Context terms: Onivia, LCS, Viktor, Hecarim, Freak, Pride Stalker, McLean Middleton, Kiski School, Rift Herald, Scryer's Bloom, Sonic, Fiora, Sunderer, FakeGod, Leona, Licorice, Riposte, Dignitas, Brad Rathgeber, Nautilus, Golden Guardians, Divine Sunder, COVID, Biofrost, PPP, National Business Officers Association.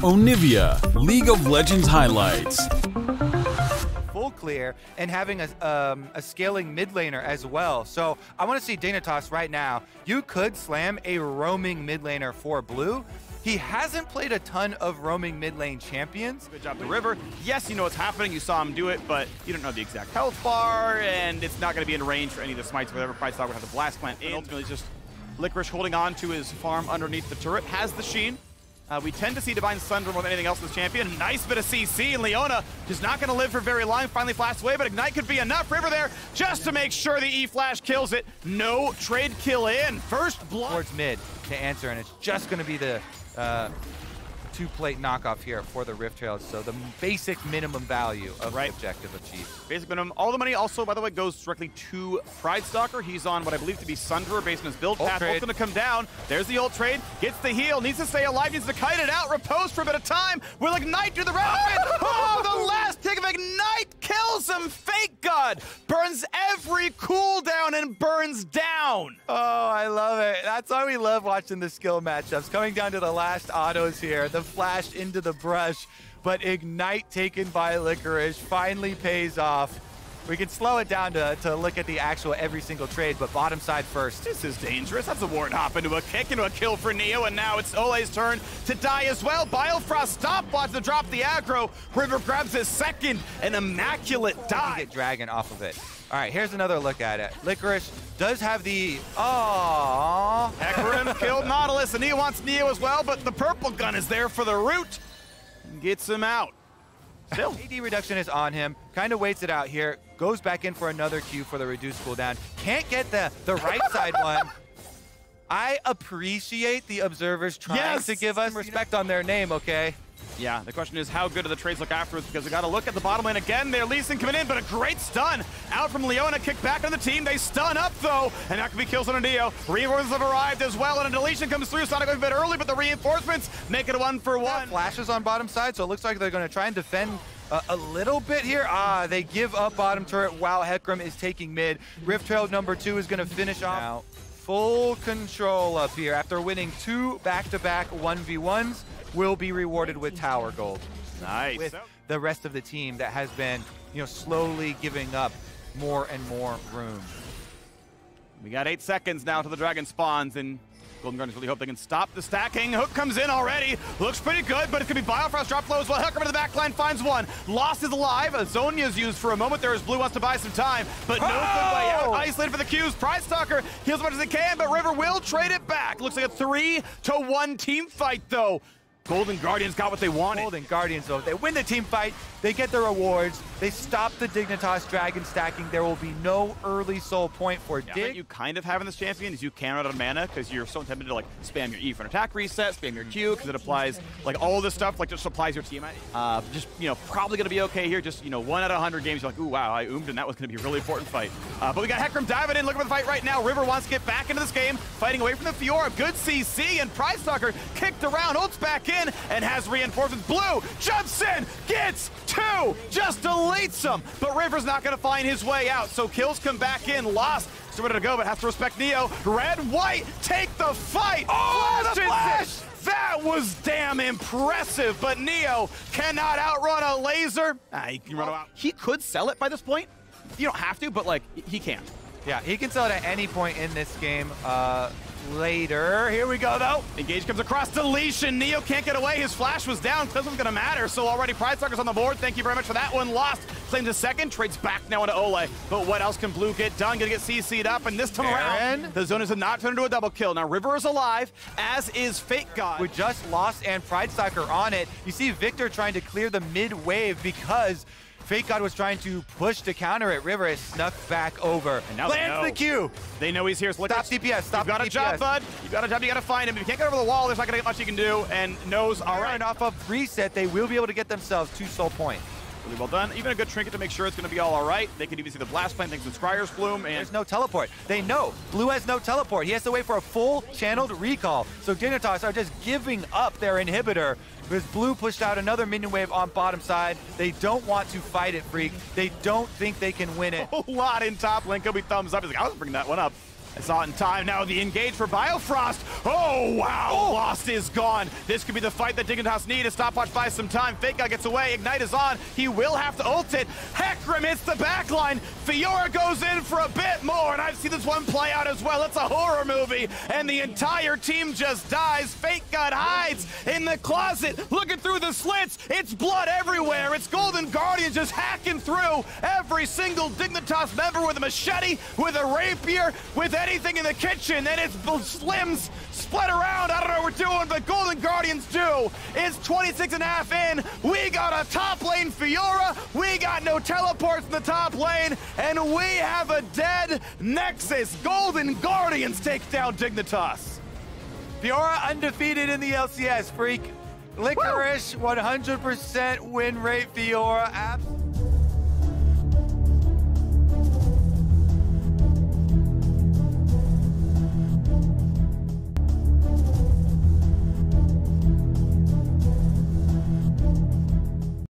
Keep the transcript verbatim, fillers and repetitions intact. Onivia, League of Legends highlights. Full clear and having a, um, a scaling mid laner as well. So I want to see Dignitas right now. You could slam a roaming mid laner for blue. He hasn't played a ton of roaming mid lane champions. Good job, the river. Yes, you know what's happening. You saw him do it, but you don't know the exact health bar, and it's not going to be in range for any of the smites. Whatever Pride Stalker would have to blast plant, and ultimately just Licorice holding on to his farm underneath the turret. Has the sheen. Uh, we tend to see Divine Sunder more than anything else in this champion. Nice bit of C C, and Leona just not going to live for very long. Finally flashed away, but Ignite could be enough. River there just to make sure the E-Flash kills it. No trade kill in. First blood. Towards mid to answer, and it's just going to be the uh, two-plate knockoff here for the Rift Herald. So the basic minimum value of right. objective achieved. Basic minimum. All the money also, by the way, goes directly to Pride Stalker. He's on what I believe to be Sunderer based on his build path. Ult's going to come down. There's the ult trade. Gets the heal. Needs to stay alive. Needs to kite it out. Riposte for a bit of time. Will Ignite do the rest of it. Oh, the last tick of Ignite kills him. FakeGod burns every cooldown and burns down. Oh, I love it. That's why we love watching the skill matchups. Coming down to the last autos here. The flash into the brush. But Ignite taken by Licorice finally pays off. We can slow it down to, to look at the actual every single trade, but bottom side first. This is dangerous. That's a ward hop into a kick, into a kill for Neo, and now it's Ole's turn to die as well. Biofrost stopwatch to drop the aggro. River grabs his second, an immaculate die. Get Dragon off of it. All right, here's another look at it. Licorice does have the, aww. Hecarim killed Nautilus, and he wants Neo as well, but the purple gun is there for the root. Gets him out. Still. A D reduction is on him. Kind of waits it out here. Goes back in for another Q for the reduced cooldown. Can't get the, the right side one. I appreciate the observers trying yes! to give us respect on their name, okay? Yeah, the question is how good do the trades look afterwards, because we got to look at the bottom lane again. They're Leeson coming in, but a great stun out from Leona. Kick back on the team. They stun up, though, and that could be kills on Neo. Reinforcements have arrived as well, and a deletion comes through. Sonic a bit early, but the reinforcements make it a one for one. Flashes on bottom side, so it looks like they're going to try and defend Uh, a little bit here. Ah, they give up bottom turret while Hecarim is taking mid. Rift Herald number two is going to finish off. Now, full control up here. After winning two back-to-back one v ones, will be rewarded with tower gold. Nice. With the rest of the team that has been, you know, slowly giving up more and more room. We got eight seconds now till the dragon spawns, and Golden Guardians really hope they can stop the stacking. Hook comes in already. Looks pretty good, but it could be Biofrost drop low as well. Hecarim to the back line finds one. Lost is alive. Azonia's used for a moment there as Blue wants to buy some time, but no oh! good way out. Isolated for the Qs. Pride Stalker heals as much as they can, but River will trade it back. Looks like a three to one team fight though. Golden Guardians got what they wanted. Golden Guardians, though, they win the team fight, they get their rewards, they stop the Dignitas Dragon stacking. There will be no early soul point for yeah, Dig. What you kind of have in this champion is you can run out of mana because you're so tempted to like spam your E for an attack reset, spam your Q because it applies like all this stuff, like just applies your team. Uh, just, you know, probably gonna be okay here. Just, you know, one out of a hundred games, you're like, ooh, wow, I oomed and that was gonna be a really important fight. Uh, but we got Hecarim diving in, looking for the fight right now. River wants to get back into this game, fighting away from the Fiora. Good C C, and Pride Stalker kicked around, ults back in, and has reinforcements. Blue jumps in, gets two, just deletes him. But River's not going to find his way out. So kills come back in. Lost. So where did it go? But has to respect Neo. Red, white, take the fight. Oh, flash the flash! That was damn impressive. But Neo cannot outrun a laser. Nah, he can run out. He could sell it by this point. You don't have to, but like he can. Yeah, he can sell it at any point in this game. Uh, Later. Here we go, though. Engage comes across. Deletion. Neo can't get away. His flash was down. Doesn't going to matter. So already Pride Stalker's on the board. Thank you very much for that one. Lost. Claims a second. Trades back now into Ole. But what else can Blue get done? Going to get C C'd up. And this time Aaron. around, the Zoners have not turned into a double kill. Now River is alive, as is FakeGod. We just lost and Pride Stalker on it. You see Viktor trying to clear the mid-wave because FakeGod was trying to push to counter it. River is snuck back over. And now lands the Q. They know he's here. So stop D P S. Stop D P S. You got a job, bud. You got a job. You got to find him. If you can't get over the wall, there's not going to get much you can do. And knows, all right. Off of reset, they will be able to get themselves two soul point. Really well done. Even a good trinket to make sure it's going to be all all right. They can even see the blast plant things with Scryer's Bloom. And there's no teleport. They know Blue has no teleport. He has to wait for a full channeled recall. So Dignitas are just giving up their inhibitor because Blue pushed out another minion wave on bottom side. They don't want to fight it, Freak. They don't think they can win it. A whole lot in top lane. Could be thumbs up. He's like, I was bringing that one up. It's not in time now. The engage for Biofrost. Oh, wow. Oh. Lost is gone. This could be the fight that Dignitas need. A stopwatch buys some time. FakeGod gets away. Ignite is on. He will have to ult it. Hecarim hits the backline. Fiora goes in for a bit more. And I've seen this one play out as well. It's a horror movie. And the entire team just dies. FakeGod hides in the closet, looking through the slits. It's blood everywhere. It's Golden Guardians just hacking through every single Dignitas member with a machete, with a rapier, with any anything in the kitchen, and it's limbs split around. I don't know what we're doing, but Golden Guardians do. It's twenty-six and a half in. We got a top lane Fiora. We got no teleports in the top lane, and we have a dead Nexus. Golden Guardians take down Dignitas. Fiora undefeated in the L C S, Freak. Licorice, one hundred percent win rate Fiora. Absolutely.